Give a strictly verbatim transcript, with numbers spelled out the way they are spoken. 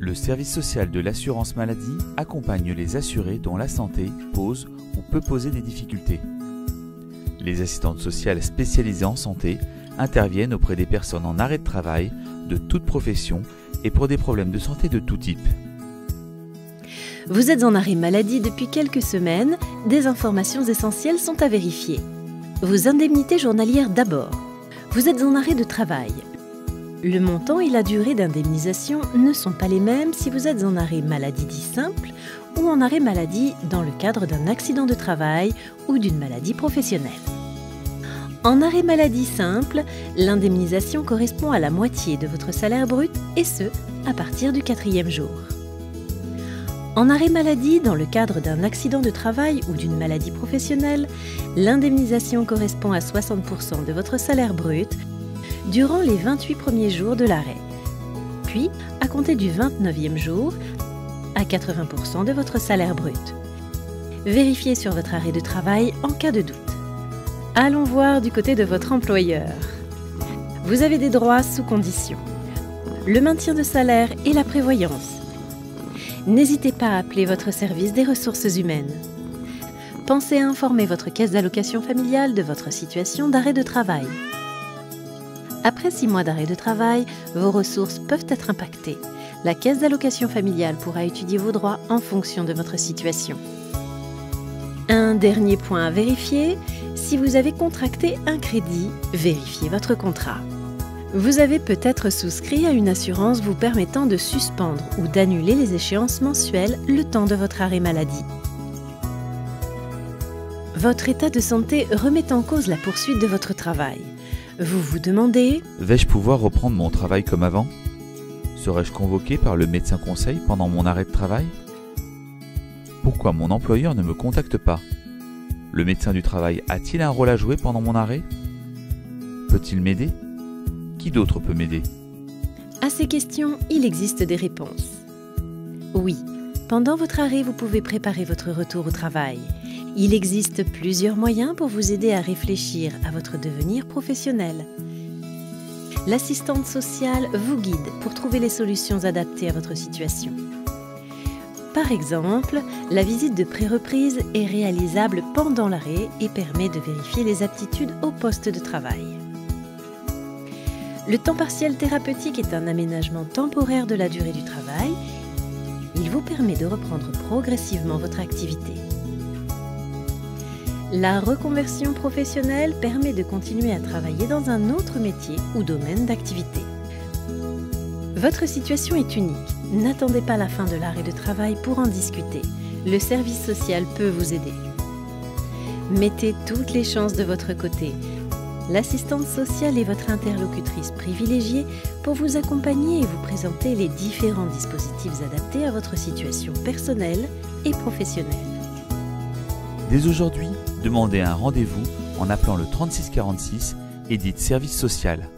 Le service social de l'assurance maladie accompagne les assurés dont la santé pose ou peut poser des difficultés. Les assistantes sociales spécialisées en santé interviennent auprès des personnes en arrêt de travail, de toute profession et pour des problèmes de santé de tout type. Vous êtes en arrêt maladie depuis quelques semaines, des informations essentielles sont à vérifier. Vos indemnités journalières d'abord. Vous êtes en arrêt de travail. Le montant et la durée d'indemnisation ne sont pas les mêmes si vous êtes en arrêt maladie dit simple ou en arrêt maladie dans le cadre d'un accident de travail ou d'une maladie professionnelle. En arrêt maladie simple, l'indemnisation correspond à la moitié de votre salaire brut et ce, à partir du quatrième jour. En arrêt maladie, dans le cadre d'un accident de travail ou d'une maladie professionnelle, l'indemnisation correspond à soixante pour cent de votre salaire brut durant les vingt-huit premiers jours de l'arrêt, puis à compter du vingt-neuvième jour à quatre-vingts pour cent de votre salaire brut. Vérifiez sur votre arrêt de travail en cas de doute. Allons voir du côté de votre employeur. Vous avez des droits sous condition, le maintien de salaire et la prévoyance. N'hésitez pas à appeler votre service des ressources humaines. Pensez à informer votre caisse d'allocation familiale de votre situation d'arrêt de travail. Après six mois d'arrêt de travail, vos ressources peuvent être impactées. La caisse d'allocation familiale pourra étudier vos droits en fonction de votre situation. Un dernier point à vérifier, si vous avez contracté un crédit, vérifiez votre contrat. Vous avez peut-être souscrit à une assurance vous permettant de suspendre ou d'annuler les échéances mensuelles le temps de votre arrêt maladie. Votre état de santé remet en cause la poursuite de votre travail. Vous vous demandez « Vais-je pouvoir reprendre mon travail comme avant? Serais-je convoqué par le médecin conseil pendant mon arrêt de travail? Pourquoi mon employeur ne me contacte pas? Le médecin du travail a-t-il un rôle à jouer pendant mon arrêt? Peut-il m'aider? Qui d'autre peut m'aider? » À ces questions, il existe des réponses. Oui, pendant votre arrêt, vous pouvez préparer votre retour au travail. Il existe plusieurs moyens pour vous aider à réfléchir à votre devenir professionnel. L'assistante sociale vous guide pour trouver les solutions adaptées à votre situation. Par exemple, la visite de pré-reprise est réalisable pendant l'arrêt et permet de vérifier les aptitudes au poste de travail. Le temps partiel thérapeutique est un aménagement temporaire de la durée du travail. Il vous permet de reprendre progressivement votre activité. La reconversion professionnelle permet de continuer à travailler dans un autre métier ou domaine d'activité. Votre situation est unique. N'attendez pas la fin de l'arrêt de travail pour en discuter. Le service social peut vous aider. Mettez toutes les chances de votre côté. L'assistante sociale est votre interlocutrice privilégiée pour vous accompagner et vous présenter les différents dispositifs adaptés à votre situation personnelle et professionnelle. Dès aujourd'hui, demandez un rendez-vous en appelant le trente-six quarante-six et dites service social.